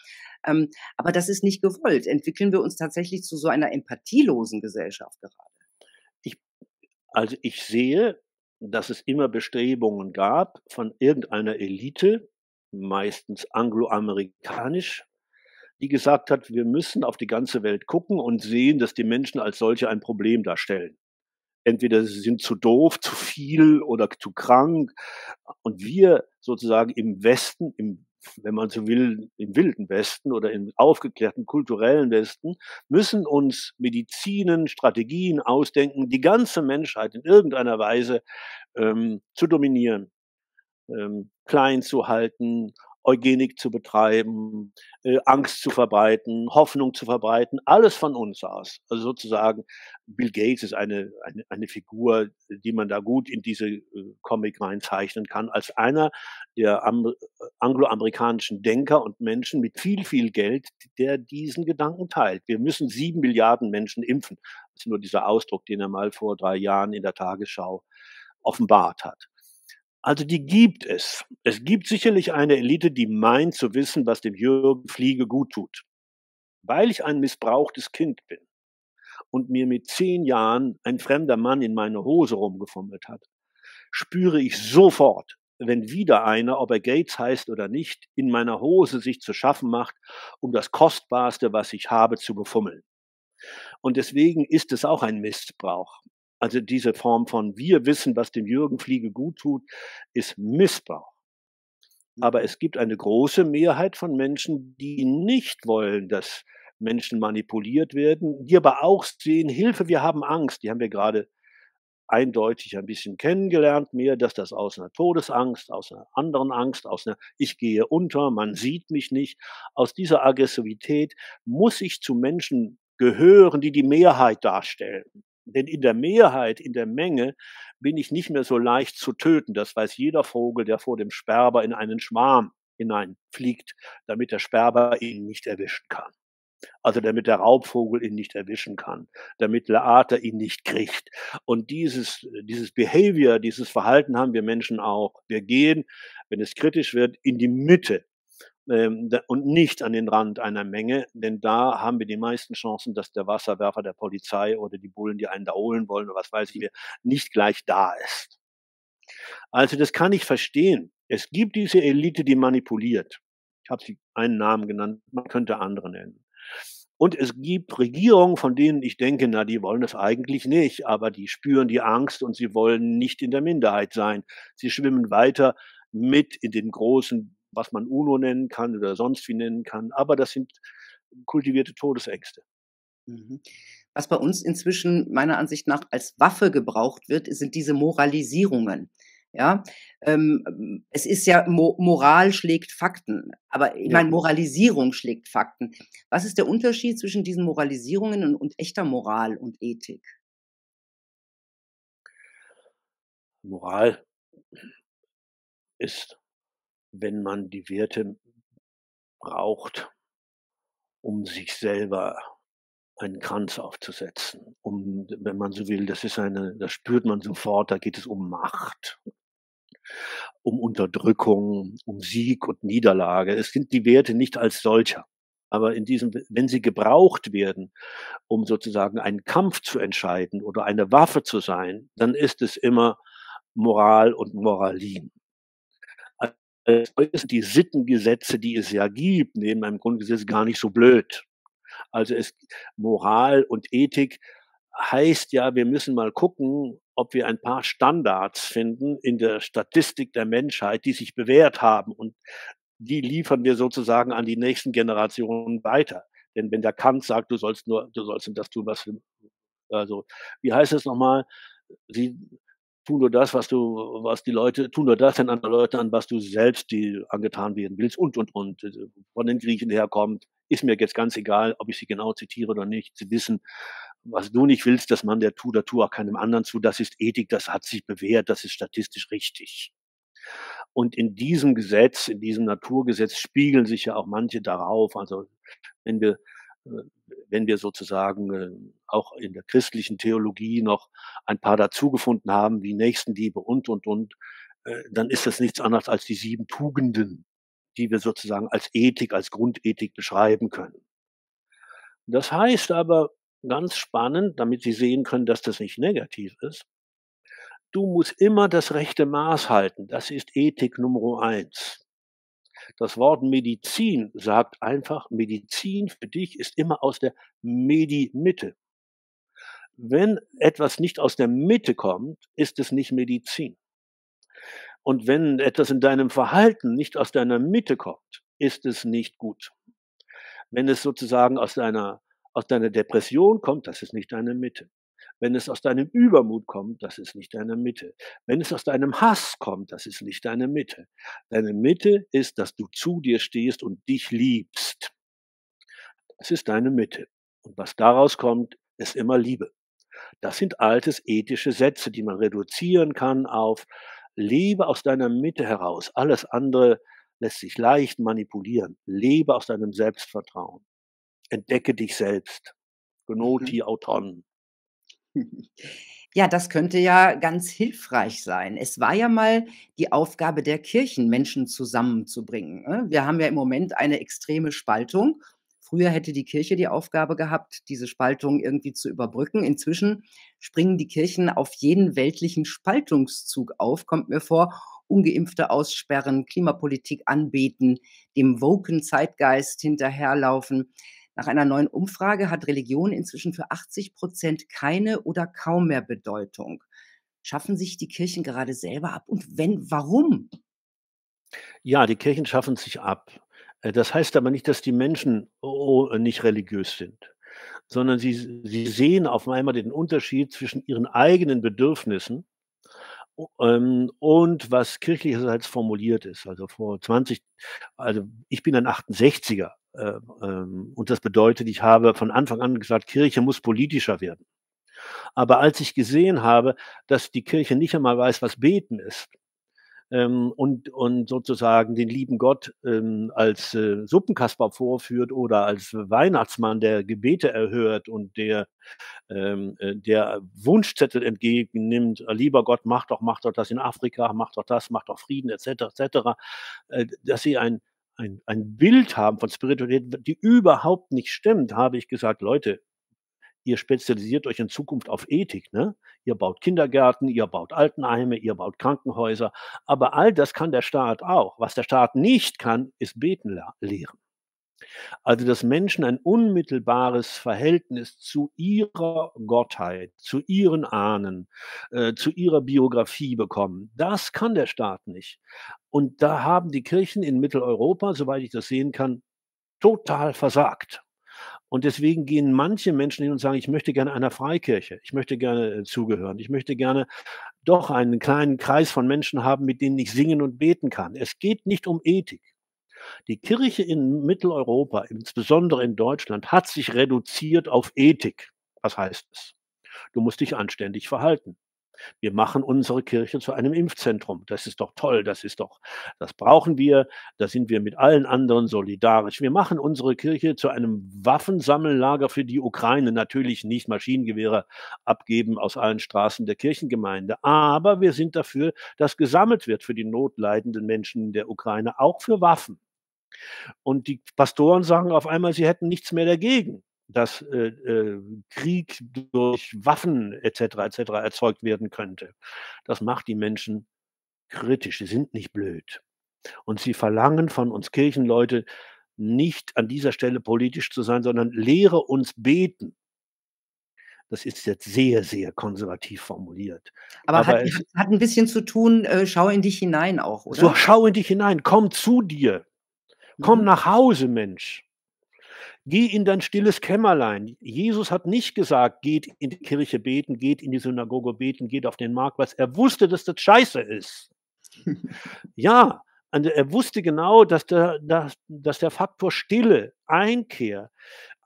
Ähm, aber das ist nicht gewollt. Entwickeln wir uns tatsächlich zu so einer empathielosen Gesellschaft gerade? Ich, also ich sehe, dass es immer Bestrebungen gab von irgendeiner Elite, meistens angloamerikanisch, die gesagt hat, wir müssen auf die ganze Welt gucken und sehen, dass die Menschen als solche ein Problem darstellen. Entweder sie sind zu doof, zu viel oder zu krank. Und wir sozusagen im Westen, im, wenn man so will, im wilden Westen oder im aufgeklärten kulturellen Westen, müssen uns Medizinen, Strategien ausdenken, die ganze Menschheit in irgendeiner Weise ähm, zu dominieren, ähm, klein zu halten, Eugenik zu betreiben, äh, Angst zu verbreiten, Hoffnung zu verbreiten, alles von uns aus. Also sozusagen Bill Gates ist eine, eine, eine Figur, die man da gut in diese äh, Comic reinzeichnen kann, als einer der Am- angloamerikanischen Denker und Menschen mit viel, viel Geld, der diesen Gedanken teilt. Wir müssen sieben Milliarden Menschen impfen. Das ist nur dieser Ausdruck, den er mal vor drei Jahren in der Tagesschau offenbart hat. Also die gibt es. Es gibt sicherlich eine Elite, die meint zu wissen, was dem Jürgen Fliege gut tut. Weil ich ein missbrauchtes Kind bin und mir mit zehn Jahren ein fremder Mann in meine Hose rumgefummelt hat, spüre ich sofort, wenn wieder einer, ob er Gates heißt oder nicht, in meiner Hose sich zu schaffen macht, um das Kostbarste, was ich habe, zu befummeln. Und deswegen ist es auch ein Missbrauch. Also diese Form von wir wissen, was dem Jürgen Fliege gut tut, ist Missbrauch. Aber es gibt eine große Mehrheit von Menschen, die nicht wollen, dass Menschen manipuliert werden, die aber auch sehen, Hilfe, wir haben Angst. Die haben wir gerade eindeutig ein bisschen kennengelernt, mehr, dass das aus einer Todesangst, aus einer anderen Angst, aus einer ich gehe unter, man sieht mich nicht. Aus dieser Aggressivität muss ich zu Menschen gehören, die die Mehrheit darstellen. Denn in der Mehrheit, in der Menge, bin ich nicht mehr so leicht zu töten. Das weiß jeder Vogel, der vor dem Sperber in einen Schwarm hineinfliegt, damit der Sperber ihn nicht erwischen kann. Also damit der Raubvogel ihn nicht erwischen kann, damit Laater ihn nicht kriegt. Und dieses, dieses Behavior, dieses Verhalten haben wir Menschen auch. Wir gehen, wenn es kritisch wird, in die Mitte und nicht an den Rand einer Menge, denn da haben wir die meisten Chancen, dass der Wasserwerfer der Polizei oder die Bullen, die einen da holen wollen oder was weiß ich mehr, nicht gleich da ist. Also das kann ich verstehen. Es gibt diese Elite, die manipuliert. Ich habe sie einen Namen genannt, man könnte andere nennen. Und es gibt Regierungen, von denen ich denke, na, die wollen das eigentlich nicht, aber die spüren die Angst und sie wollen nicht in der Minderheit sein. Sie schwimmen weiter mit in den großen, was man UNO nennen kann oder sonst wie nennen kann. Aber das sind kultivierte Todesängste. Was bei uns inzwischen meiner Ansicht nach als Waffe gebraucht wird, sind diese Moralisierungen. Ja, ähm, es ist ja, Mo- Moral schlägt Fakten. Aber ich meine, Moralisierung schlägt Fakten. Was ist der Unterschied zwischen diesen Moralisierungen und, und echter Moral und Ethik? Moral ist, wenn man die Werte braucht, um sich selber einen Kranz aufzusetzen, um, wenn man so will, das ist eine, das spürt man sofort, da geht es um Macht, um Unterdrückung, um Sieg und Niederlage. Es sind die Werte nicht als solcher, aber in diesem, wenn sie gebraucht werden, um sozusagen einen Kampf zu entscheiden oder eine Waffe zu sein, dann ist es immer Moral und Moralin. Die Sittengesetze, die es ja gibt, neben einem Grundgesetz gar nicht so blöd. Also es, Moral und Ethik heißt ja, wir müssen mal gucken, ob wir ein paar Standards finden in der Statistik der Menschheit, die sich bewährt haben. Und die liefern wir sozusagen an die nächsten Generationen weiter. Denn wenn der Kant sagt, du sollst nur, du sollst das tun, was du, also, wie heißt es nochmal? Sie, Tu nur das, was du, was die Leute, tu nur das den anderen Leuten an, was du selbst die angetan werden willst und, und, und. Von den Griechen herkommt, ist mir jetzt ganz egal, ob ich sie genau zitiere oder nicht. Sie wissen, was du nicht willst, dass man der tu, der tu auch keinem anderen zu. Das ist Ethik, das hat sich bewährt, das ist statistisch richtig. Und in diesem Gesetz, in diesem Naturgesetz spiegeln sich ja auch manche darauf. Also, wenn wir, wenn wir sozusagen auch in der christlichen Theologie noch ein paar dazugefunden haben, wie Nächstenliebe und, und, und, äh, dann ist das nichts anderes als die sieben Tugenden, die wir sozusagen als Ethik, als Grundethik beschreiben können. Das heißt aber, ganz spannend, damit Sie sehen können, dass das nicht negativ ist, du musst immer das rechte Maß halten. Das ist Ethik Nummer eins. Das Wort Medizin sagt einfach, Medizin für dich ist immer aus der Medi-Mitte. Wenn etwas nicht aus der Mitte kommt, ist es nicht Medizin. Und wenn etwas in deinem Verhalten nicht aus deiner Mitte kommt, ist es nicht gut. Wenn es sozusagen aus deiner, aus deiner Depression kommt, das ist nicht deine Mitte. Wenn es aus deinem Übermut kommt, das ist nicht deine Mitte. Wenn es aus deinem Hass kommt, das ist nicht deine Mitte. Deine Mitte ist, dass du zu dir stehst und dich liebst. Das ist deine Mitte. Und was daraus kommt, ist immer Liebe. Das sind altes ethische Sätze, die man reduzieren kann auf lebe aus deiner Mitte heraus. Alles andere lässt sich leicht manipulieren. Lebe aus deinem Selbstvertrauen. Entdecke dich selbst. Gnoti autonom. Ja, das könnte ja ganz hilfreich sein. Es war ja mal die Aufgabe der Kirchen, Menschen zusammenzubringen. Wir haben ja im Moment eine extreme Spaltung. Früher hätte die Kirche die Aufgabe gehabt, diese Spaltung irgendwie zu überbrücken. Inzwischen springen die Kirchen auf jeden weltlichen Spaltungszug auf, kommt mir vor, Ungeimpfte aussperren, Klimapolitik anbeten, dem woken Zeitgeist hinterherlaufen. Nach einer neuen Umfrage hat Religion inzwischen für achtzig Prozent keine oder kaum mehr Bedeutung. Schaffen sich die Kirchen gerade selber ab? Und wenn, warum? Ja, die Kirchen schaffen sich ab. Das heißt aber nicht, dass die Menschen nicht religiös sind, sondern sie, sie sehen auf einmal den Unterschied zwischen ihren eigenen Bedürfnissen und was kirchlicherseits formuliert ist. Also vor zwanzig, also ich bin ein achtundsechziger. Und das bedeutet, ich habe von Anfang an gesagt, Kirche muss politischer werden. Aber als ich gesehen habe, dass die Kirche nicht einmal weiß, was Beten ist und, und sozusagen den lieben Gott als Suppenkasper vorführt oder als Weihnachtsmann, der Gebete erhört und der, der Wunschzettel entgegennimmt, lieber Gott, mach doch, mach doch das in Afrika, mach doch das, mach doch Frieden, et cetera, et cetera, dass sie ein Ein, ein Bild haben von Spiritualität, die überhaupt nicht stimmt, habe ich gesagt, Leute, ihr spezialisiert euch in Zukunft auf Ethik, ne? Ihr baut Kindergärten, ihr baut Altenheime, ihr baut Krankenhäuser, aber all das kann der Staat auch. Was der Staat nicht kann, ist beten lehren. Also, dass Menschen ein unmittelbares Verhältnis zu ihrer Gottheit, zu ihren Ahnen, äh, zu ihrer Biografie bekommen, das kann der Staat nicht. Und da haben die Kirchen in Mitteleuropa, soweit ich das sehen kann, total versagt. Und deswegen gehen manche Menschen hin und sagen, ich möchte gerne einer Freikirche, ich möchte gerne zugehören, ich möchte gerne doch einen kleinen Kreis von Menschen haben, mit denen ich singen und beten kann. Es geht nicht um Ethik. Die Kirche in Mitteleuropa, insbesondere in Deutschland, hat sich reduziert auf Ethik. Was heißt es? Du musst dich anständig verhalten. Wir machen unsere Kirche zu einem Impfzentrum. Das ist doch toll, das ist doch, das brauchen wir, da sind wir mit allen anderen solidarisch. Wir machen unsere Kirche zu einem Waffensammellager für die Ukraine. Natürlich nicht Maschinengewehre abgeben aus allen Straßen der Kirchengemeinde, aber wir sind dafür, dass gesammelt wird für die notleidenden Menschen in der Ukraine, auch für Waffen. Und die Pastoren sagen auf einmal, sie hätten nichts mehr dagegen, dass äh, Krieg durch Waffen et cetera et cetera erzeugt werden könnte. Das macht die Menschen kritisch. Sie sind nicht blöd. Und sie verlangen von uns Kirchenleute, nicht an dieser Stelle politisch zu sein, sondern lehre uns beten. Das ist jetzt sehr, sehr konservativ formuliert. Aber, Aber hat, es, hat ein bisschen zu tun, äh, schau in dich hinein auch, oder? So, schau in dich hinein, komm zu dir. Komm nach Hause, Mensch. Geh in dein stilles Kämmerlein. Jesus hat nicht gesagt, geht in die Kirche beten, geht in die Synagoge beten, geht auf den Marktplatz. Er wusste, dass das scheiße ist. Ja, er wusste genau, dass der, dass, dass der Faktor Stille, Einkehr,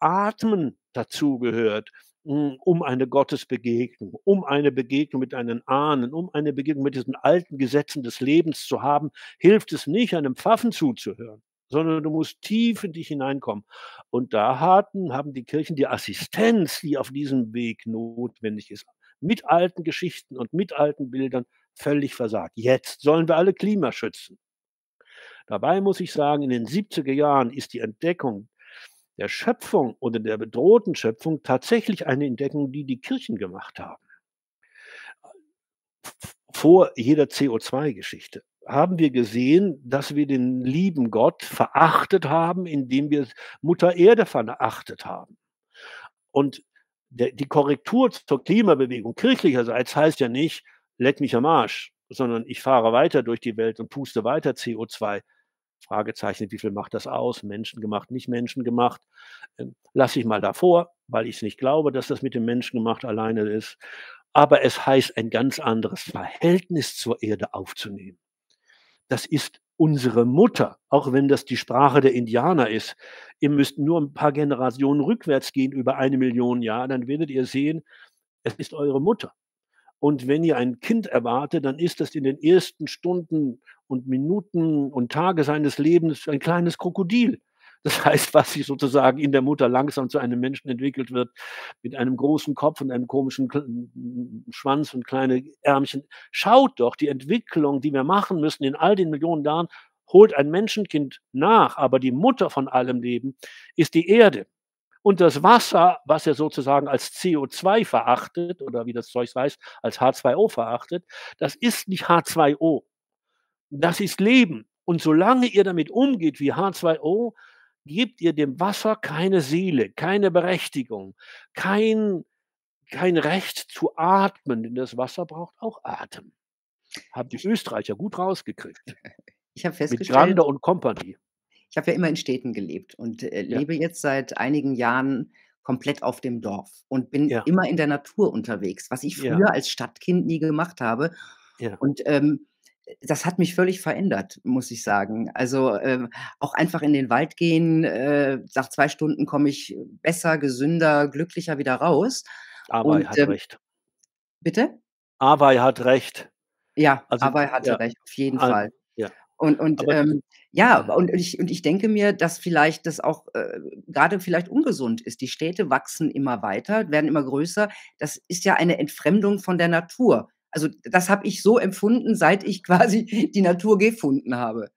Atmen dazugehört, um eine Gottesbegegnung, um eine Begegnung mit einem Ahnen, um eine Begegnung mit diesen alten Gesetzen des Lebens zu haben. Hilft es nicht, einem Pfaffen zuzuhören, sondern du musst tief in dich hineinkommen. Und da hatten, haben die Kirchen die Assistenz, die auf diesem Weg notwendig ist, mit alten Geschichten und mit alten Bildern völlig versagt. Jetzt sollen wir alle Klima schützen. Dabei muss ich sagen, in den siebziger Jahren ist die Entdeckung der Schöpfung oder der bedrohten Schöpfung tatsächlich eine Entdeckung, die die Kirchen gemacht haben. Vor jeder C O zwei Geschichte haben wir gesehen, dass wir den lieben Gott verachtet haben, indem wir Mutter Erde verachtet haben. Und der, die Korrektur zur Klimabewegung kirchlicherseits heißt ja nicht, leck mich am Arsch, sondern ich fahre weiter durch die Welt und puste weiter C O zwei. Fragezeichen, wie viel macht das aus? Menschengemacht, nicht menschengemacht. Lass ich mal davor, weil ich es nicht glaube, dass das mit dem Menschengemacht alleine ist. Aber es heißt, ein ganz anderes Verhältnis zur Erde aufzunehmen. Das ist unsere Mutter, auch wenn das die Sprache der Indianer ist. Ihr müsst nur ein paar Generationen rückwärts gehen, über eine Million Jahre, dann werdet ihr sehen, es ist eure Mutter. Und wenn ihr ein Kind erwartet, dann ist das in den ersten Stunden und Minuten und Tage seines Lebens ein kleines Krokodil. Das heißt, was sich sozusagen in der Mutter langsam zu einem Menschen entwickelt wird, mit einem großen Kopf und einem komischen Schwanz und kleine Ärmchen. Schaut doch, die Entwicklung, die wir machen müssen in all den Millionen Jahren, holt ein Menschenkind nach. Aber die Mutter von allem Leben ist die Erde. Und das Wasser, was er sozusagen als C O zwei verachtet, oder wie das Zeug heißt, als H zwei O verachtet, das ist nicht H zwei O. Das ist Leben. Und solange ihr damit umgeht wie H zwei O, gebt ihr dem Wasser keine Seele, keine Berechtigung, kein, kein Recht zu atmen, denn das Wasser braucht auch Atem. Haben die Österreicher gut rausgekriegt. Ich habe festgestellt, mit Grander und Kompanie. Ich habe ja immer in Städten gelebt und äh, ja. lebe jetzt seit einigen Jahren komplett auf dem Dorf und bin ja. immer in der Natur unterwegs, was ich früher ja. als Stadtkind nie gemacht habe. Ja. Und ähm, das hat mich völlig verändert, muss ich sagen. Also ähm, auch einfach in den Wald gehen, äh, nach zwei Stunden komme ich besser, gesünder, glücklicher wieder raus. Aber er hat ähm, recht. Bitte? Aber er hat recht. Ja, also, aber er hatte ja. recht, auf jeden An Fall. Ja. Und, und ähm, ja, und ich, und ich denke mir, dass vielleicht das auch äh, gerade vielleicht ungesund ist. Die Städte wachsen immer weiter, werden immer größer. Das ist ja eine Entfremdung von der Natur. Also das habe ich so empfunden, seit ich quasi die Natur gefunden habe.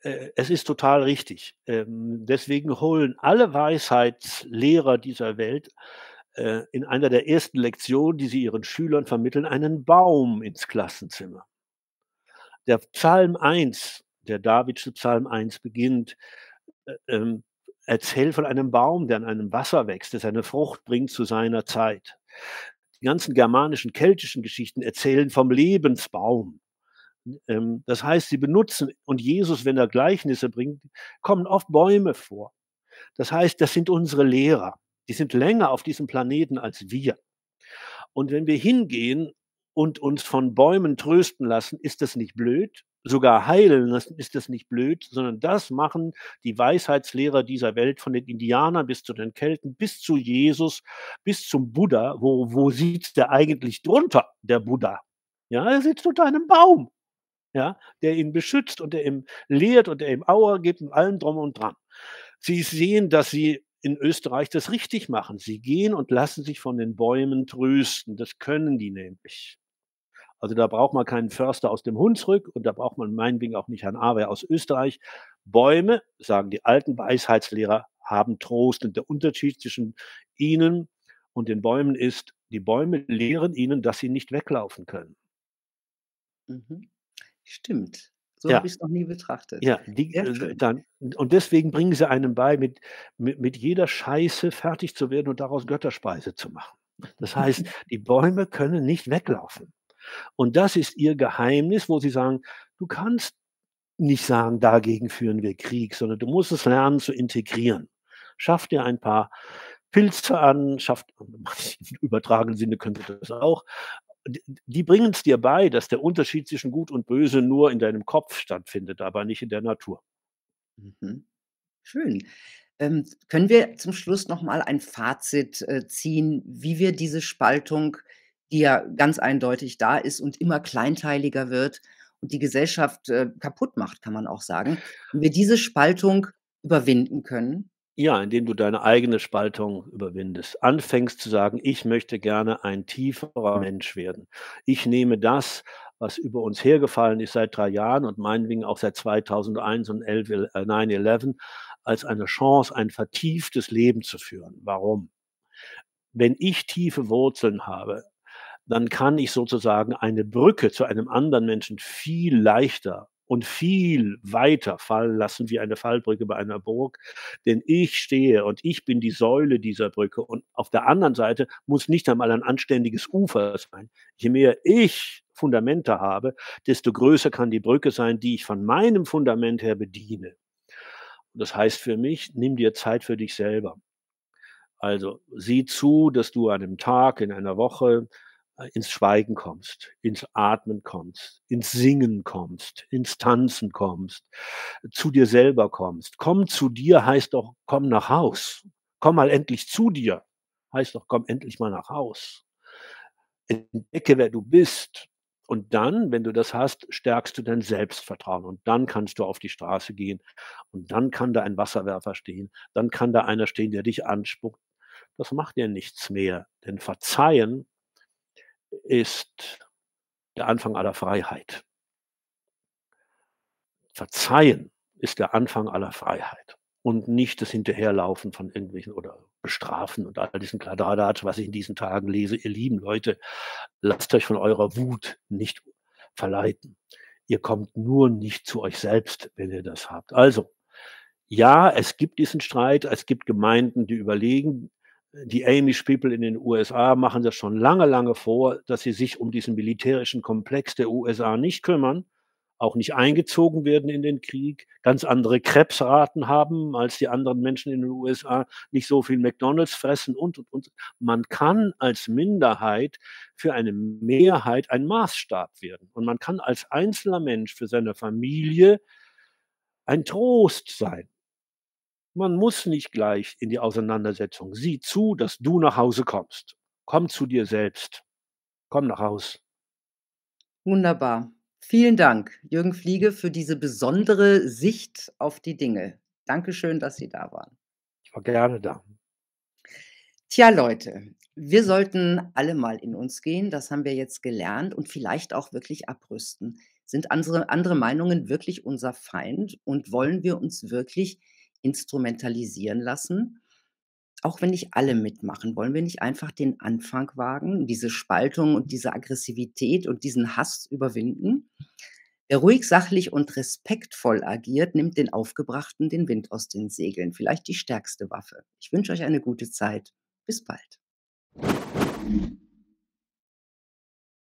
Es ist total richtig. Deswegen holen alle Weisheitslehrer dieser Welt äh, in einer der ersten Lektionen, die sie ihren Schülern vermitteln, einen Baum ins Klassenzimmer. Der Psalm eins, der Davidsche Psalm eins beginnt, ähm, erzählt von einem Baum, der an einem Wasser wächst, der seine Frucht bringt zu seiner Zeit. Die ganzen germanischen, keltischen Geschichten erzählen vom Lebensbaum. Ähm, das heißt, sie benutzen, und Jesus, wenn er Gleichnisse bringt, kommen oft Bäume vor. Das heißt, das sind unsere Lehrer. Die sind länger auf diesem Planeten als wir. Und wenn wir hingehen und uns von Bäumen trösten lassen, ist das nicht blöd. Sogar heilen lassen, ist das nicht blöd, sondern das machen die Weisheitslehrer dieser Welt, von den Indianern bis zu den Kelten, bis zu Jesus, bis zum Buddha. Wo, wo sitzt der eigentlich drunter, der Buddha? Ja, er sitzt unter einem Baum, ja, der ihn beschützt und der ihm lehrt und der ihm Aura gibt und allem drum und dran. Sie sehen, dass sie in Österreich das richtig machen. Sie gehen und lassen sich von den Bäumen trösten. Das können die nämlich. Also da braucht man keinen Förster aus dem Hunsrück und da braucht man meinetwegen auch nicht Herrn Awer aus Österreich. Bäume, sagen die alten Weisheitslehrer, haben Trost. Und der Unterschied zwischen ihnen und den Bäumen ist, die Bäume lehren ihnen, dass sie nicht weglaufen können. Mhm. Stimmt. So ja. habe ich es noch nie betrachtet. Ja, die, dann, und deswegen bringen sie einem bei, mit, mit, mit jeder Scheiße fertig zu werden und daraus Götterspeise zu machen. Das heißt, die Bäume können nicht weglaufen. Und das ist ihr Geheimnis, wo sie sagen, du kannst nicht sagen, dagegen führen wir Krieg, sondern du musst es lernen zu integrieren. Schaff dir ein paar Pilze an, schafft, im übertragenen Sinne könnte das auch. Die bringen es dir bei, dass der Unterschied zwischen Gut und Böse nur in deinem Kopf stattfindet, aber nicht in der Natur. Mhm. Schön. Ähm, können wir zum Schluss nochmal ein Fazit äh, ziehen, wie wir diese Spaltung, die ja ganz eindeutig da ist und immer kleinteiliger wird und die Gesellschaft äh, kaputt macht, kann man auch sagen, wenn wir diese Spaltung überwinden können? Ja, indem du deine eigene Spaltung überwindest. Anfängst zu sagen, ich möchte gerne ein tieferer Mensch werden. Ich nehme das, was über uns hergefallen ist seit drei Jahren und meinetwegen auch seit zweitausendeins und neun elf, als eine Chance, ein vertieftes Leben zu führen. Warum? Wenn ich tiefe Wurzeln habe, dann kann ich sozusagen eine Brücke zu einem anderen Menschen viel leichter und viel weiter fallen lassen wie eine Fallbrücke bei einer Burg, denn ich stehe und ich bin die Säule dieser Brücke und auf der anderen Seite muss nicht einmal ein anständiges Ufer sein. Je mehr ich Fundamente habe, desto größer kann die Brücke sein, die ich von meinem Fundament her bediene. Und das heißt für mich, nimm dir Zeit für dich selber. Also sieh zu, dass du an einem Tag, in einer Woche ins Schweigen kommst, ins Atmen kommst, ins Singen kommst, ins Tanzen kommst, zu dir selber kommst. Komm zu dir heißt doch, komm nach Haus. Komm mal endlich zu dir. Heißt doch, komm endlich mal nach Haus. Entdecke, wer du bist. Und dann, wenn du das hast, stärkst du dein Selbstvertrauen. Und dann kannst du auf die Straße gehen. Und dann kann da ein Wasserwerfer stehen. Dann kann da einer stehen, der dich anspuckt. Das macht dir nichts mehr. Denn Verzeihen ist der Anfang aller Freiheit. Verzeihen ist der Anfang aller Freiheit und nicht das Hinterherlaufen von irgendwelchen oder Bestrafen und all diesen Kladderadatsch, was ich in diesen Tagen lese. Ihr lieben Leute, lasst euch von eurer Wut nicht verleiten. Ihr kommt nur nicht zu euch selbst, wenn ihr das habt. Also, ja, es gibt diesen Streit, es gibt Gemeinden, die überlegen. Die Amish-People in den U S A machen das schon lange, lange vor, dass sie sich um diesen militärischen Komplex der U S A nicht kümmern, auch nicht eingezogen werden in den Krieg, ganz andere Krebsraten haben als die anderen Menschen in den U S A, nicht so viel McDonalds fressen und, und, und. Man kann als Minderheit für eine Mehrheit ein Maßstab werden. Und man kann als einzelner Mensch für seine Familie ein Trost sein. Man muss nicht gleich in die Auseinandersetzung. Sieh zu, dass du nach Hause kommst. Komm zu dir selbst. Komm nach Hause. Wunderbar. Vielen Dank, Jürgen Fliege, für diese besondere Sicht auf die Dinge. Dankeschön, dass Sie da waren. Ich war gerne da. Tja, Leute, wir sollten alle mal in uns gehen. Das haben wir jetzt gelernt und vielleicht auch wirklich abrüsten. Sind andere, andere Meinungen wirklich unser Feind und wollen wir uns wirklich instrumentalisieren lassen? Auch wenn nicht alle mitmachen, wollen wir nicht einfach den Anfang wagen, diese Spaltung und diese Aggressivität und diesen Hass überwinden? Wer ruhig, sachlich und respektvoll agiert, nimmt den Aufgebrachten den Wind aus den Segeln. Vielleicht die stärkste Waffe. Ich wünsche euch eine gute Zeit. Bis bald.